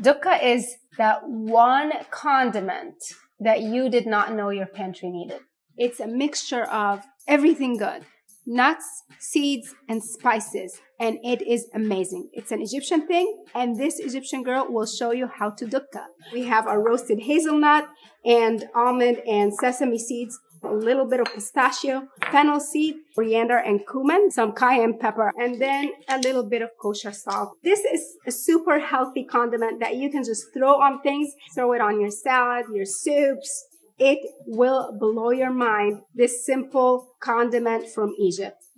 Dukkah is that one condiment that you did not know your pantry needed. It's a mixture of everything good, nuts, seeds, and spices, and it is amazing. It's an Egyptian thing, and this Egyptian girl will show you how to dukkah. We have our roasted hazelnut and almond and sesame seeds, a little bit of pistachio, fennel seed, coriander and cumin, some cayenne pepper, and then a little bit of kosher salt. This is a super healthy condiment that you can just throw on things, throw it on your salad, your soups. It will blow your mind, this simple condiment from Egypt.